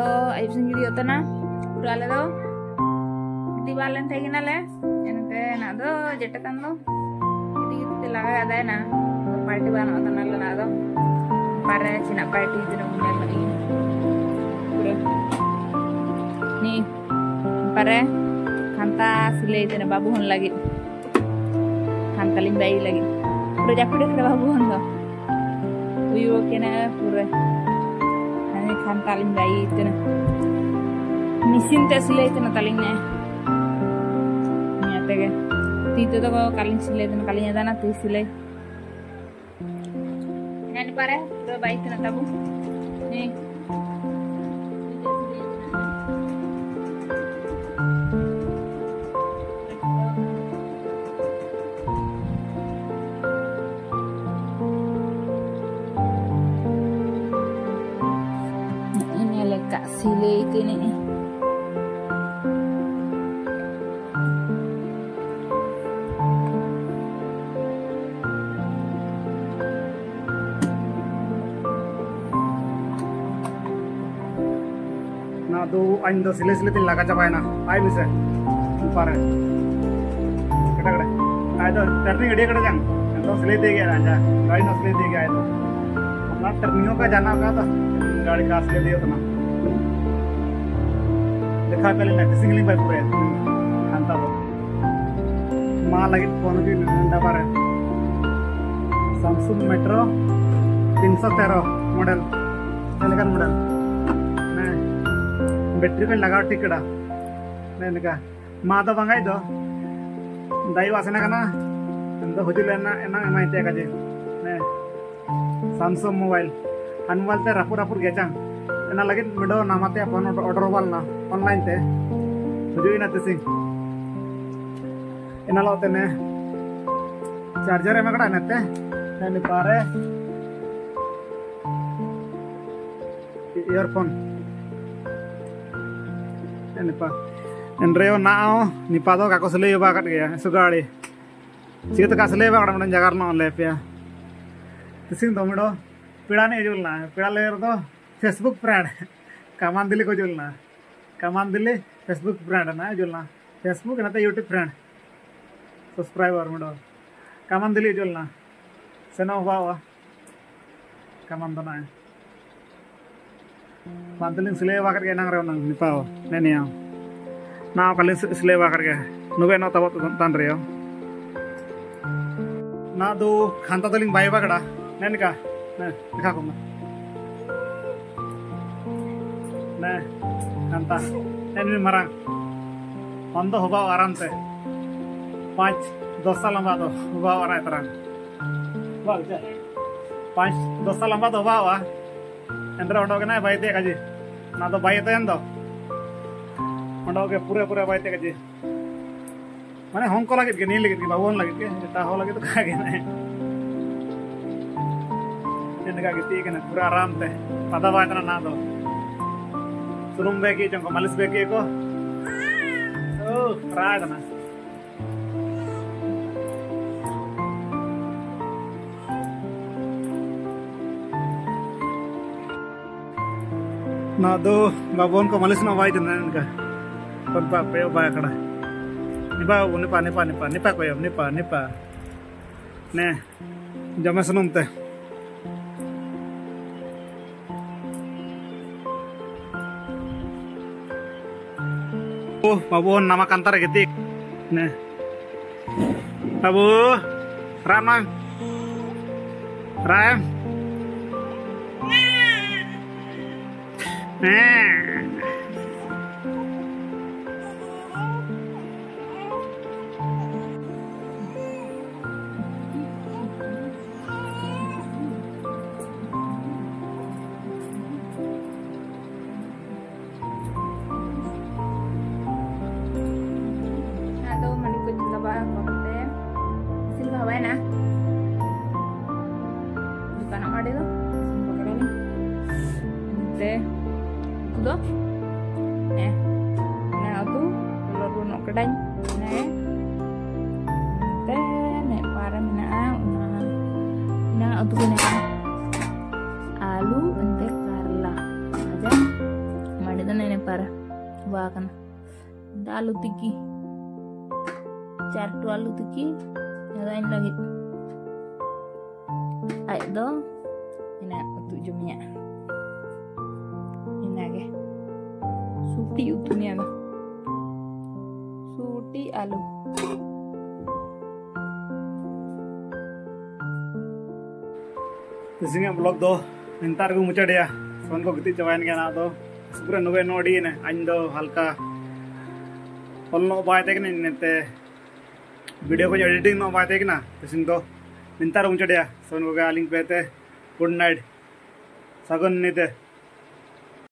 तो ऐसे गिरी होता ना पूरा ले दो दीवार लेन थे कि ना ले इनके ना दो जेठे तंदो इतनी लगा आता है ना पार्टी बना होता ना लेना दो पारे चिना पार्टी इधर उन्हें लगी पूरे नी पारे khanta silai itu na babuhon lagi khanta limbai lagi pura jakude na babuhon do uyu kena pura ini khanta limbai itu na mesin tes silai itu na talingnya nyata ke itu tuh kalau kaling silai itu na kalingnya dana tuh silai ini pare pura baik itu na tabu nih silai itu ini nah tuh aing tuh silai-silai tin laga capai nah aing bisa upar kata-kata aing tuh turning dia kata jang tuh silai deh kayak aja aing tuh silai deh kayak itu nah turningnya ka jana ka tuh गाड़ी का silai deh tuh nah देखा पहले प्रैक्टिसिंग ली भाई पूरे खानता हो मां लगे फोन की नंबर है Samsung मेट्रो 313 मॉडल एलेगन मॉडल मैं बैटरी पे लगाओ टिकड़ा मैंने कहा मां तो बंगाई दो दाई वासना करना तुम तो होती लेना ना मैं ते का जे मैं Samsung मोबाइल अनवाल ते रापुर रापुर गेचांग एना लगे मिडो नामाते अपन ऑर्डर वाल ना online teh, tujuh ini nanti sih, ini loh tene, charger emang keren nanti, dan di pare, earphone, ini pak, Andreo nao, nipado kakak selalu bakat ya, suka deh, sih itu kakak selalu bakat orang jagar nol lep ya, sih itu mendo, pidane jual na, pidane leher tuh Facebook friend, kaman dili kau jual na. Kaman dulu Facebook friend na jualna Facebook nanti YouTube friend subscriber mudah kaman dulu jualna senang bawa kaman tuh na mantelin silai bakar kayak nang reonang nih bawa neniang nah kalian silai bakar kayak nuben atau tawat tentang reo nah tuh khanta tuh ling bayi bakar dah nenika nih lihat aku nah Nanta, ini marang, ondo huba orang teh, 5-10 lama tuh huba orang terang, bagus ya, 5-10 lama tuh huba wah, entar orang kena bayi teh kaji, nato bayi teh endo, orang ke pura-pura bayi teh kaji, mana Hongkong lagi ke Nil lagi ke Bawon lagi ke, tahu lagi tuh kayak gini, ini kayak gitu kan, pura ram teh, pada bayi teh nato. Turun beki, jangan malas beki kok. Oh, raga mas. Nah tuh, babon kok malas nawa itu nenekah. Konpa peo banyak ada. Nipa kau ya, nipa. Nih, jaman senum teh. Babu nama kantor gitu, nah, babu, Ram, nah, alu untuk karla aja, mana bahkan dalu tiki chartu alu tiki nyalain lagi ayo dong ini untuk jumnya ini lagi suti utuhnya suti alu disini vlog do nintar gu muchad ya phone ko giti chawayan ke na do pura nuve nodi ne ando halka holno baite ke nete video ko editing no baite ke na disini do nintar muchad ya phone ko ga link pete good night sagun nite